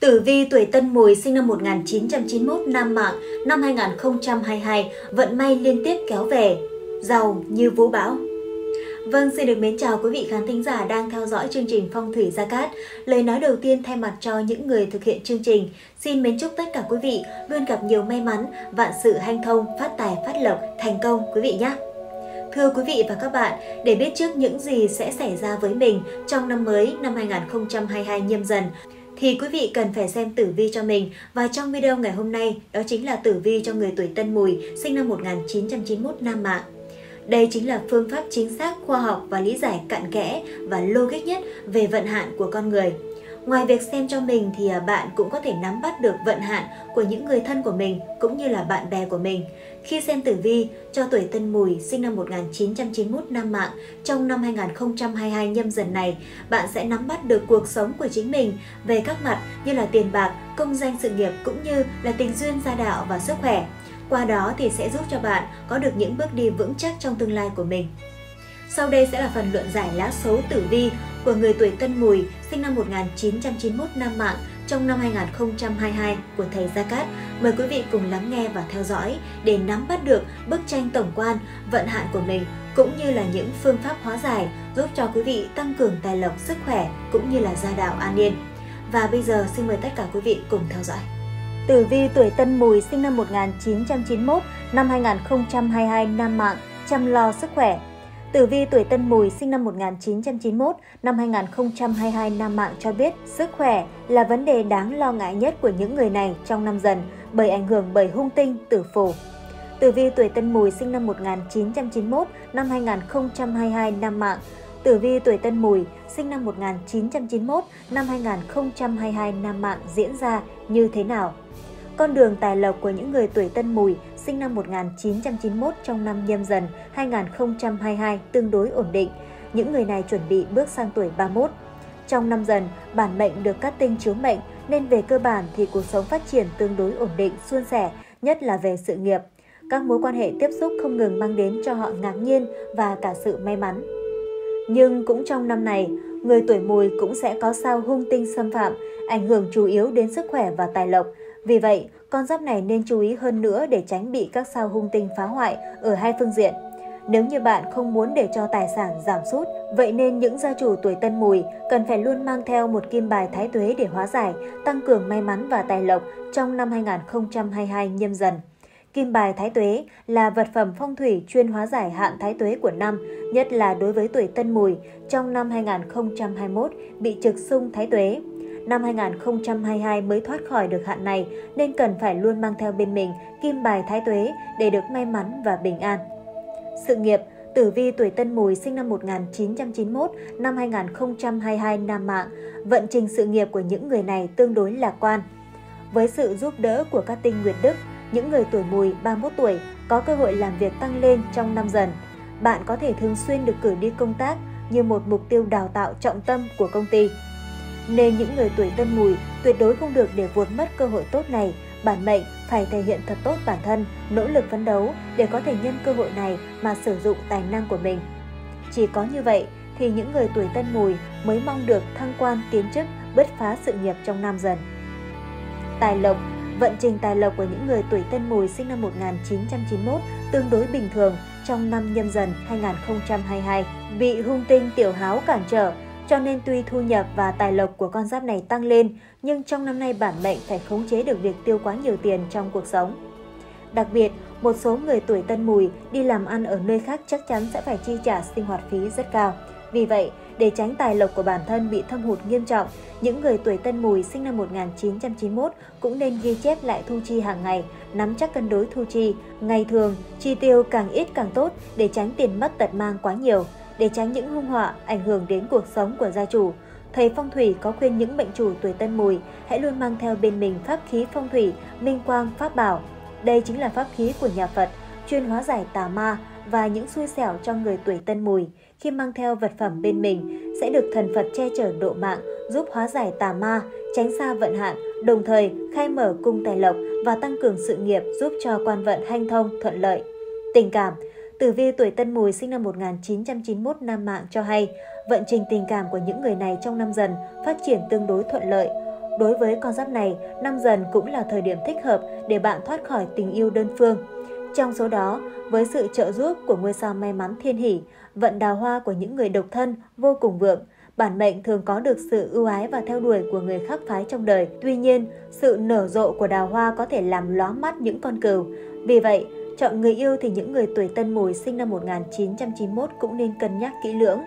Tử vi tuổi Tân Mùi sinh năm 1991, nam mạng, năm 2022, vận may liên tiếp kéo về, giàu như vũ bão. Vâng, xin được mến chào quý vị khán thính giả đang theo dõi chương trình Phong Thủy Gia Cát. Lời nói đầu tiên thay mặt cho những người thực hiện chương trình, xin mến chúc tất cả quý vị luôn gặp nhiều may mắn, vạn sự hanh thông, phát tài, phát lộc, thành công quý vị nhé. Thưa quý vị và các bạn, để biết trước những gì sẽ xảy ra với mình trong năm mới năm 2022 Nhâm Dần, thì quý vị cần phải xem tử vi cho mình, và trong video ngày hôm nay đó chính là tử vi cho người tuổi Tân Mùi sinh năm 1991 nam mạng. Đây chính là phương pháp chính xác, khoa học và lý giải cặn kẽ và logic nhất về vận hạn của con người. Ngoài việc xem cho mình thì bạn cũng có thể nắm bắt được vận hạn của những người thân của mình cũng như là bạn bè của mình. Khi xem tử vi cho tuổi Tân Mùi sinh năm 1991 nam mạng trong năm 2022 Nhâm Dần này, bạn sẽ nắm bắt được cuộc sống của chính mình về các mặt như là tiền bạc, công danh sự nghiệp cũng như là tình duyên gia đạo và sức khỏe. Qua đó thì sẽ giúp cho bạn có được những bước đi vững chắc trong tương lai của mình. Sau đây sẽ là phần luận giải lá số tử vi của người tuổi Tân Mùi sinh năm 1991 nam mạng trong năm 2022 của thầy Gia Cát. Mời quý vị cùng lắng nghe và theo dõi để nắm bắt được bức tranh tổng quan vận hạn của mình cũng như là những phương pháp hóa giải giúp cho quý vị tăng cường tài lộc, sức khỏe cũng như là gia đạo an yên. Và bây giờ xin mời tất cả quý vị cùng theo dõi. Tử vi tuổi Tân Mùi sinh năm 1991, năm 2022 nam mạng, chăm lo sức khỏe. Tử vi tuổi Tân Mùi sinh năm 1991, năm 2022 nam mạng cho biết sức khỏe là vấn đề đáng lo ngại nhất của những người này trong năm Dần bởi ảnh hưởng bởi hung tinh tử phù. Tử vi tuổi Tân Mùi sinh năm 1991, năm 2022 nam mạng. Tử vi tuổi Tân Mùi sinh năm 1991, năm 2022 nam mạng diễn ra như thế nào? Con đường tài lộc của những người tuổi Tân Mùi sinh năm 1991 trong năm Nhâm Dần 2022 tương đối ổn định. Những người này chuẩn bị bước sang tuổi 31. Trong năm Dần, bản mệnh được các tinh chiếu mệnh nên về cơ bản thì cuộc sống phát triển tương đối ổn định, suôn sẻ, nhất là về sự nghiệp. Các mối quan hệ tiếp xúc không ngừng mang đến cho họ ngạc nhiên và cả sự may mắn. Nhưng cũng trong năm này, người tuổi Mùi cũng sẽ có sao hung tinh xâm phạm, ảnh hưởng chủ yếu đến sức khỏe và tài lộc. Vì vậy, con giáp này nên chú ý hơn nữa để tránh bị các sao hung tinh phá hoại ở hai phương diện. Nếu như bạn không muốn để cho tài sản giảm sút, vậy nên những gia chủ tuổi Tân Mùi cần phải luôn mang theo một kim bài thái tuế để hóa giải, tăng cường may mắn và tài lộc trong năm 2022 Nhâm Dần. Kim bài thái tuế là vật phẩm phong thủy chuyên hóa giải hạn thái tuế của năm, nhất là đối với tuổi Tân Mùi trong năm 2021 bị trực xung thái tuế. Năm 2022 mới thoát khỏi được hạn này nên cần phải luôn mang theo bên mình kim bài thái tuế để được may mắn và bình an. Sự nghiệp, tử vi tuổi Tân Mùi sinh năm 1991, năm 2022 nam mạng, vận trình sự nghiệp của những người này tương đối lạc quan. Với sự giúp đỡ của các tinh nguyệt đức, những người tuổi Mùi 31 tuổi có cơ hội làm việc tăng lên trong năm Dần. Bạn có thể thường xuyên được cử đi công tác như một mục tiêu đào tạo trọng tâm của công ty. Nên những người tuổi Tân Mùi tuyệt đối không được để vụt mất cơ hội tốt này, bản mệnh phải thể hiện thật tốt bản thân, nỗ lực phấn đấu để có thể nhân cơ hội này mà sử dụng tài năng của mình. Chỉ có như vậy thì những người tuổi Tân Mùi mới mong được thăng quan tiến chức, bứt phá sự nghiệp trong năm Dần. Tài lộc, vận trình tài lộc của những người tuổi Tân Mùi sinh năm 1991 tương đối bình thường trong năm Nhâm Dần 2022, bị hung tinh tiểu háo cản trở. Cho nên tuy thu nhập và tài lộc của con giáp này tăng lên, nhưng trong năm nay bản mệnh phải khống chế được việc tiêu quá nhiều tiền trong cuộc sống. Đặc biệt, một số người tuổi Tân Mùi đi làm ăn ở nơi khác chắc chắn sẽ phải chi trả sinh hoạt phí rất cao. Vì vậy, để tránh tài lộc của bản thân bị thâm hụt nghiêm trọng, những người tuổi Tân Mùi sinh năm 1991 cũng nên ghi chép lại thu chi hàng ngày, nắm chắc cân đối thu chi. Ngày thường, chi tiêu càng ít càng tốt để tránh tiền mất tật mang quá nhiều. Để tránh những hung họa ảnh hưởng đến cuộc sống của gia chủ, thầy phong thủy có khuyên những mệnh chủ tuổi Tân Mùi hãy luôn mang theo bên mình pháp khí phong thủy, minh quang, pháp bảo. Đây chính là pháp khí của nhà Phật, chuyên hóa giải tà ma và những xui xẻo cho người tuổi Tân Mùi. Khi mang theo vật phẩm bên mình, sẽ được thần Phật che chở độ mạng, giúp hóa giải tà ma, tránh xa vận hạn, đồng thời khai mở cung tài lộc và tăng cường sự nghiệp giúp cho quan vận hanh thông, thuận lợi. Tình cảm, tử vi tuổi Tân Mùi sinh năm 1991 nam mạng cho hay, vận trình tình cảm của những người này trong năm Dần phát triển tương đối thuận lợi. Đối với con giáp này, năm Dần cũng là thời điểm thích hợp để bạn thoát khỏi tình yêu đơn phương. Trong số đó, với sự trợ giúp của ngôi sao may mắn Thiên Hỷ, vận đào hoa của những người độc thân vô cùng vượng. Bản mệnh thường có được sự ưu ái và theo đuổi của người khác phái trong đời. Tuy nhiên, sự nở rộ của đào hoa có thể làm lóa mắt những con cừu. Vì vậy, chọn người yêu thì những người tuổi Tân Mùi sinh năm 1991 cũng nên cân nhắc kỹ lưỡng.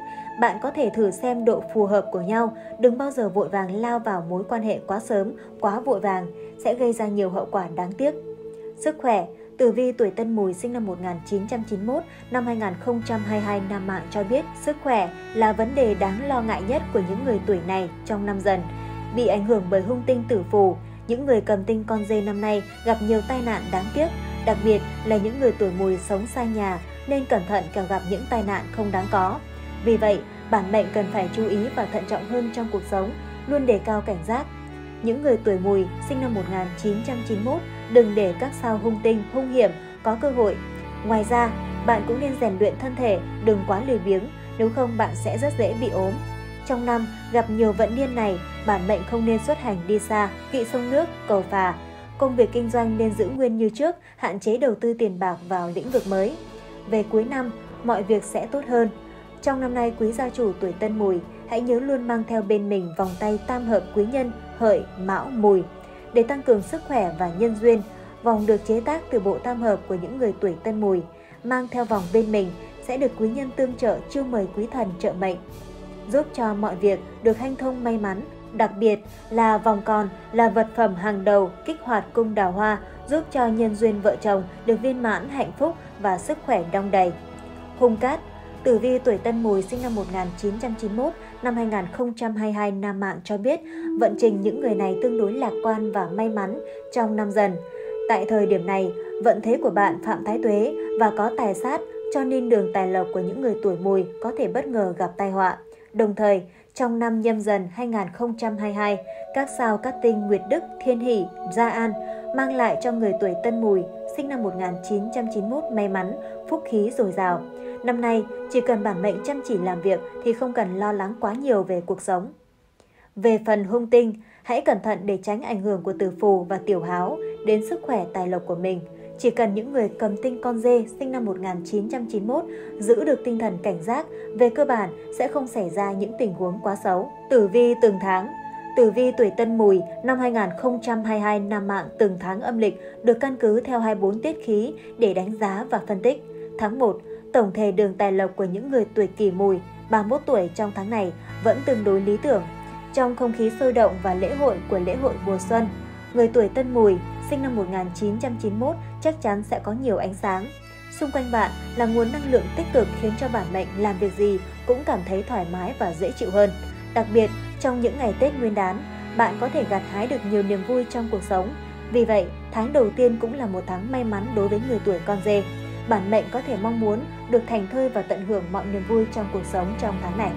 Bạn có thể thử xem độ phù hợp của nhau, đừng bao giờ vội vàng lao vào mối quan hệ quá sớm, quá vội vàng, sẽ gây ra nhiều hậu quả đáng tiếc. Sức khỏe. Tử Vi tuổi Tân Mùi sinh năm 1991, năm 2022 nam mạng cho biết sức khỏe là vấn đề đáng lo ngại nhất của những người tuổi này trong năm Dần. Bị ảnh hưởng bởi hung tinh tử phù, những người cầm tinh con dê năm nay gặp nhiều tai nạn đáng tiếc, đặc biệt là những người tuổi Mùi sống xa nhà nên cẩn thận kẻo gặp những tai nạn không đáng có. Vì vậy, bản mệnh cần phải chú ý và thận trọng hơn trong cuộc sống, luôn đề cao cảnh giác. Những người tuổi Mùi sinh năm 1991 đừng để các sao hung tinh, hung hiểm có cơ hội. Ngoài ra, bạn cũng nên rèn luyện thân thể, đừng quá lười biếng, nếu không bạn sẽ rất dễ bị ốm. Trong năm, gặp nhiều vận niên này, bản mệnh không nên xuất hành đi xa, kỵ sông nước, cầu phà. Công việc kinh doanh nên giữ nguyên như trước, hạn chế đầu tư tiền bạc vào lĩnh vực mới. Về cuối năm, mọi việc sẽ tốt hơn. Trong năm nay, quý gia chủ tuổi Tân Mùi hãy nhớ luôn mang theo bên mình vòng tay tam hợp quý nhân Hợi, Mão, Mùi để tăng cường sức khỏe và nhân duyên. Vòng được chế tác từ bộ tam hợp của những người tuổi Tân Mùi. Mang theo vòng bên mình sẽ được quý nhân tương trợ chiêu mời quý thần trợ mệnh, giúp cho mọi việc được hanh thông may mắn. Đặc biệt là vòng còn là vật phẩm hàng đầu kích hoạt cung đào hoa, giúp cho nhân duyên vợ chồng được viên mãn, hạnh phúc và sức khỏe đong đầy. Hung cát. Tử Vi tuổi Tân Mùi sinh năm 1991, năm 2022 nam mạng cho biết vận trình những người này tương đối lạc quan và may mắn trong năm Dần. Tại thời điểm này, vận thế của bạn phạm thái tuế và có tài sát, cho nên đường tài lộc của những người tuổi Mùi có thể bất ngờ gặp tai họa. Đồng thời, trong năm Nhâm Dần 2022, các sao Cát Tinh, Nguyệt Đức, Thiên Hỷ, Gia An mang lại cho người tuổi Tân Mùi sinh năm 1991 may mắn, phúc khí dồi dào. Năm nay, chỉ cần bản mệnh chăm chỉ làm việc thì không cần lo lắng quá nhiều về cuộc sống. Về phần hung tinh, hãy cẩn thận để tránh ảnh hưởng của tử phù và tiểu háo đến sức khỏe tài lộc của mình. Chỉ cần những người cầm tinh con dê sinh năm 1991 giữ được tinh thần cảnh giác, về cơ bản sẽ không xảy ra những tình huống quá xấu. Tử vi từng tháng. Tử vi tuổi Tân Mùi năm 2022 nam mạng từng tháng âm lịch được căn cứ theo 24 tiết khí để đánh giá và phân tích. Tháng 1, tổng thể đường tài lộc của những người tuổi Kỷ Mùi 31 tuổi trong tháng này vẫn tương đối lý tưởng. Trong không khí sôi động và lễ hội của lễ hội mùa xuân, người tuổi Tân Mùi sinh năm 1991 chắc chắn sẽ có nhiều ánh sáng. Xung quanh bạn là nguồn năng lượng tích cực khiến cho bản mệnh làm việc gì cũng cảm thấy thoải mái và dễ chịu hơn. Đặc biệt, trong những ngày Tết Nguyên đán, bạn có thể gặt hái được nhiều niềm vui trong cuộc sống. Vì vậy, tháng đầu tiên cũng là một tháng may mắn đối với người tuổi con dê. Bản mệnh có thể mong muốn được thành thơi và tận hưởng mọi niềm vui trong cuộc sống trong tháng này.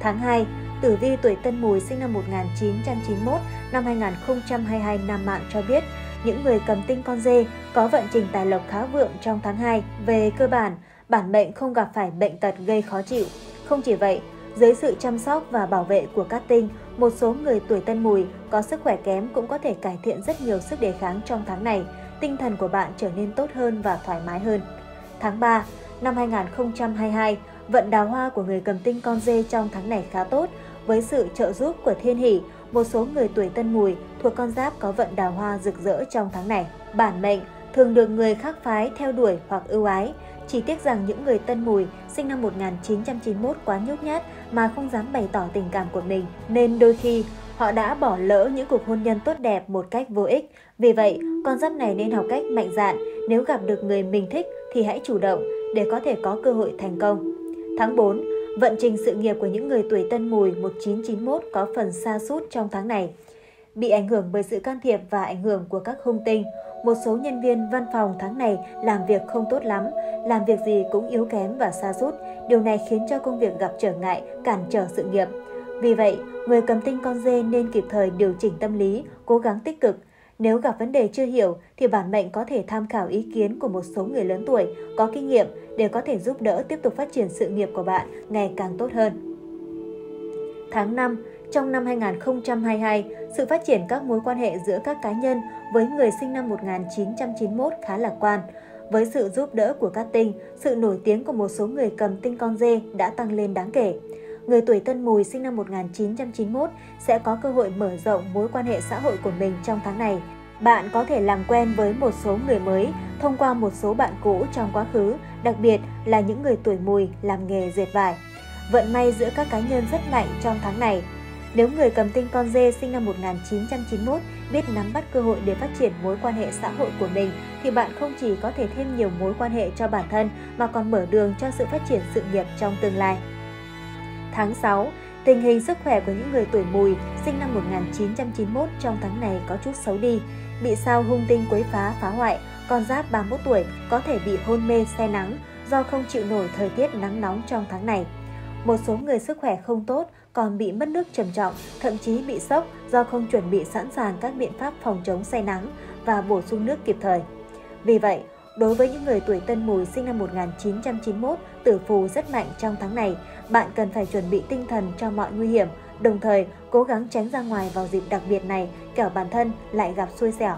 Tháng 2, tử vi tuổi Tân Mùi sinh năm 1991, năm 2022 nam mạng cho biết những người cầm tinh con dê có vận trình tài lộc khá vượng trong tháng 2. Về cơ bản, bản mệnh không gặp phải bệnh tật gây khó chịu. Không chỉ vậy, dưới sự chăm sóc và bảo vệ của các tinh, một số người tuổi Tân Mùi có sức khỏe kém cũng có thể cải thiện rất nhiều sức đề kháng trong tháng này. Tinh thần của bạn trở nên tốt hơn và thoải mái hơn. Tháng 3 năm 2022, vận đào hoa của người cầm tinh con dê trong tháng này khá tốt. Với sự trợ giúp của Thiên Hỷ, một số người tuổi Tân Mùi thuộc con giáp có vận đào hoa rực rỡ trong tháng này. Bản mệnh thường được người khác phái theo đuổi hoặc ưu ái. Chỉ tiếc rằng những người Tân Mùi sinh năm 1991 quá nhút nhát mà không dám bày tỏ tình cảm của mình, nên đôi khi họ đã bỏ lỡ những cuộc hôn nhân tốt đẹp một cách vô ích. Vì vậy, con giáp này nên học cách mạnh dạn, nếu gặp được người mình thích thì hãy chủ động để có thể có cơ hội thành công. Tháng 4, vận trình sự nghiệp của những người tuổi Tân Mùi 1991 có phần sa sút trong tháng này. Bị ảnh hưởng bởi sự can thiệp và ảnh hưởng của các hung tinh, một số nhân viên văn phòng tháng này làm việc không tốt lắm, làm việc gì cũng yếu kém và sa sút. Điều này khiến cho công việc gặp trở ngại, cản trở sự nghiệp. Vì vậy, người cầm tinh con dê nên kịp thời điều chỉnh tâm lý, cố gắng tích cực. Nếu gặp vấn đề chưa hiểu thì bản mệnh có thể tham khảo ý kiến của một số người lớn tuổi có kinh nghiệm để có thể giúp đỡ tiếp tục phát triển sự nghiệp của bạn ngày càng tốt hơn. Tháng 5, trong năm 2022, Sự phát triển các mối quan hệ giữa các cá nhân với người sinh năm 1991 khá lạc quan. Với sự giúp đỡ của các tinh, sự nổi tiếng của một số người cầm tinh con dê đã tăng lên đáng kể. Người tuổi Tân Mùi sinh năm 1991 sẽ có cơ hội mở rộng mối quan hệ xã hội của mình trong tháng này. Bạn có thể làm quen với một số người mới thông qua một số bạn cũ trong quá khứ, đặc biệt là những người tuổi Mùi làm nghề dệt vải. Vận may giữa các cá nhân rất mạnh trong tháng này. Nếu người cầm tinh con dê sinh năm 1991 biết nắm bắt cơ hội để phát triển mối quan hệ xã hội của mình, thì bạn không chỉ có thể thêm nhiều mối quan hệ cho bản thân mà còn mở đường cho sự phát triển sự nghiệp trong tương lai. Tháng 6, tình hình sức khỏe của những người tuổi Mùi sinh năm 1991 trong tháng này có chút xấu đi, bị sao hung tinh quấy phá hoại, con giáp 31 tuổi có thể bị hôn mê say nắng do không chịu nổi thời tiết nắng nóng trong tháng này. Một số người sức khỏe không tốt còn bị mất nước trầm trọng, thậm chí bị sốc do không chuẩn bị sẵn sàng các biện pháp phòng chống say nắng và bổ sung nước kịp thời. Vì vậy, đối với những người tuổi Tân Mùi sinh năm 1991, tử phù rất mạnh trong tháng này, bạn cần phải chuẩn bị tinh thần cho mọi nguy hiểm, đồng thời cố gắng tránh ra ngoài vào dịp đặc biệt này, kẻo bản thân lại gặp xui xẻo.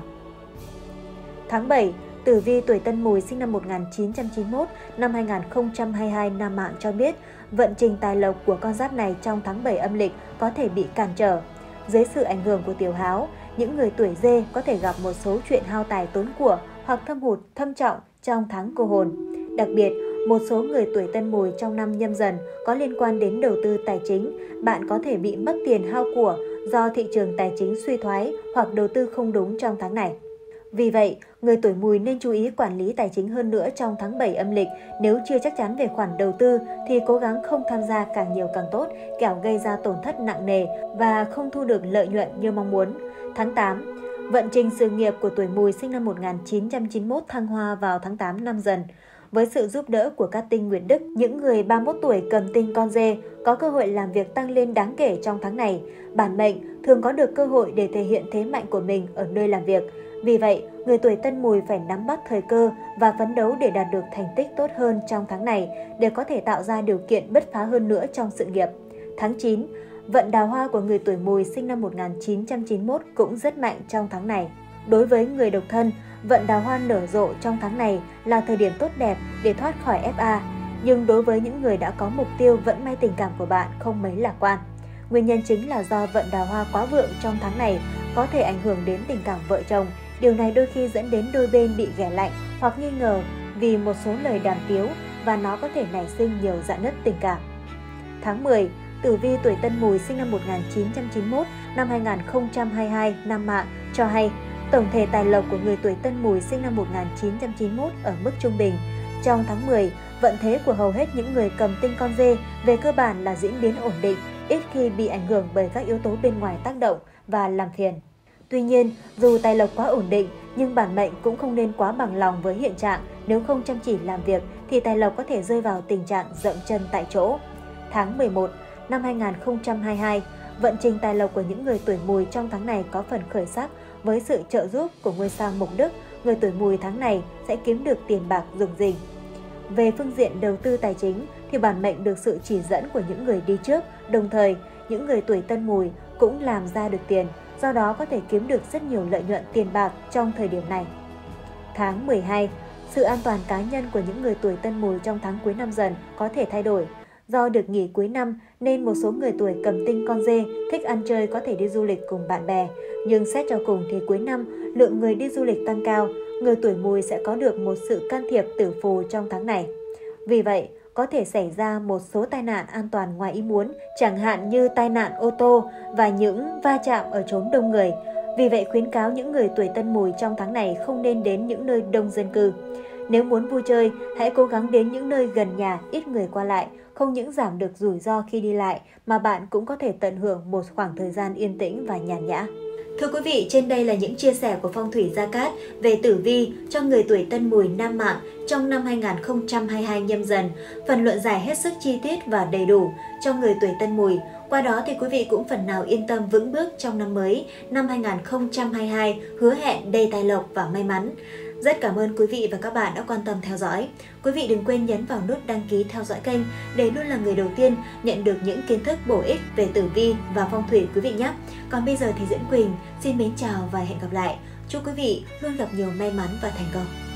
Tháng 7, Tử Vi tuổi Tân Mùi sinh năm 1991 năm 2022 nam mạng cho biết, vận trình tài lộc của con giáp này trong tháng 7 âm lịch có thể bị cản trở. Dưới sự ảnh hưởng của tiểu háo, những người tuổi Dê có thể gặp một số chuyện hao tài tốn của hoặc thâm hụt, thâm trọng trong tháng cô hồn. Đặc biệt, một số người tuổi Tân Mùi trong năm Nhâm Dần có liên quan đến đầu tư tài chính, bạn có thể bị mất tiền hao của do thị trường tài chính suy thoái hoặc đầu tư không đúng trong tháng này. Vì vậy, người tuổi Mùi nên chú ý quản lý tài chính hơn nữa trong tháng 7 âm lịch. Nếu chưa chắc chắn về khoản đầu tư thì cố gắng không tham gia càng nhiều càng tốt, kẻo gây ra tổn thất nặng nề và không thu được lợi nhuận như mong muốn. Tháng 8, vận trình sự nghiệp của tuổi Mùi sinh năm 1991 thăng hoa vào tháng 8 năm Dần. Với sự giúp đỡ của các tinh Nguyệt Đức, những người 31 tuổi cầm tinh con dê có cơ hội làm việc tăng lên đáng kể trong tháng này. Bản mệnh thường có được cơ hội để thể hiện thế mạnh của mình ở nơi làm việc. Vì vậy, người tuổi Tân Mùi phải nắm bắt thời cơ và phấn đấu để đạt được thành tích tốt hơn trong tháng này để có thể tạo ra điều kiện bứt phá hơn nữa trong sự nghiệp. Tháng 9, vận đào hoa của người tuổi Mùi sinh năm 1991 cũng rất mạnh trong tháng này. Đối với người độc thân, vận đào hoa nở rộ trong tháng này là thời điểm tốt đẹp để thoát khỏi FA. Nhưng đối với những người đã có mục tiêu, vẫn may tình cảm của bạn không mấy lạc quan. Nguyên nhân chính là do vận đào hoa quá vượng trong tháng này có thể ảnh hưởng đến tình cảm vợ chồng. Điều này đôi khi dẫn đến đôi bên bị ghẻ lạnh hoặc nghi ngờ vì một số lời đàm tiếu và nó có thể nảy sinh nhiều rạn nứt tình cảm. Tháng 10, Tử Vi tuổi Tân Mùi sinh năm 1991 năm 2022 nam mạng cho hay tổng thể tài lộc của người tuổi Tân Mùi sinh năm 1991 ở mức trung bình. Trong tháng 10, vận thế của hầu hết những người cầm tinh con dê về cơ bản là diễn biến ổn định, ít khi bị ảnh hưởng bởi các yếu tố bên ngoài tác động và làm phiền. Tuy nhiên, dù tài lộc quá ổn định, nhưng bản mệnh cũng không nên quá bằng lòng với hiện trạng. Nếu không chăm chỉ làm việc, thì tài lộc có thể rơi vào tình trạng dậm chân tại chỗ. Tháng 11 năm 2022, vận trình tài lộc của những người tuổi Mùi trong tháng này có phần khởi sắc. Với sự trợ giúp của ngôi sao Mộc Đức, người tuổi Mùi tháng này sẽ kiếm được tiền bạc rủng rỉnh. Về phương diện đầu tư tài chính, thì bản mệnh được sự chỉ dẫn của những người đi trước. Đồng thời, những người tuổi Tân Mùi cũng làm ra được tiền. Do đó có thể kiếm được rất nhiều lợi nhuận tiền bạc trong thời điểm này. Tháng 12, sự an toàn cá nhân của những người tuổi Tân Mùi trong tháng cuối năm Dần có thể thay đổi. Do được nghỉ cuối năm nên một số người tuổi cầm tinh con dê thích ăn chơi có thể đi du lịch cùng bạn bè. Nhưng xét cho cùng thì cuối năm lượng người đi du lịch tăng cao, người tuổi Mùi sẽ có được một sự can thiệp tử phù trong tháng này. Vì vậy, có thể xảy ra một số tai nạn an toàn ngoài ý muốn, chẳng hạn như tai nạn ô tô và những va chạm ở chốn đông người. Vì vậy khuyến cáo những người tuổi Tân Mùi trong tháng này không nên đến những nơi đông dân cư. Nếu muốn vui chơi, hãy cố gắng đến những nơi gần nhà, ít người qua lại, không những giảm được rủi ro khi đi lại mà bạn cũng có thể tận hưởng một khoảng thời gian yên tĩnh và nhàn nhã. Thưa quý vị, trên đây là những chia sẻ của Phong Thủy Gia Cát về tử vi cho người tuổi Tân Mùi nam mạng trong năm 2022 Nhâm Dần. Phần luận giải hết sức chi tiết và đầy đủ cho người tuổi Tân Mùi. Qua đó thì quý vị cũng phần nào yên tâm vững bước trong năm mới, năm 2022 hứa hẹn đầy tài lộc và may mắn. Rất cảm ơn quý vị và các bạn đã quan tâm theo dõi. Quý vị đừng quên nhấn vào nút đăng ký theo dõi kênh để luôn là người đầu tiên nhận được những kiến thức bổ ích về tử vi và phong thủy quý vị nhé. Còn bây giờ thì Diễn Quỳnh xin mến chào và hẹn gặp lại. Chúc quý vị luôn gặp nhiều may mắn và thành công.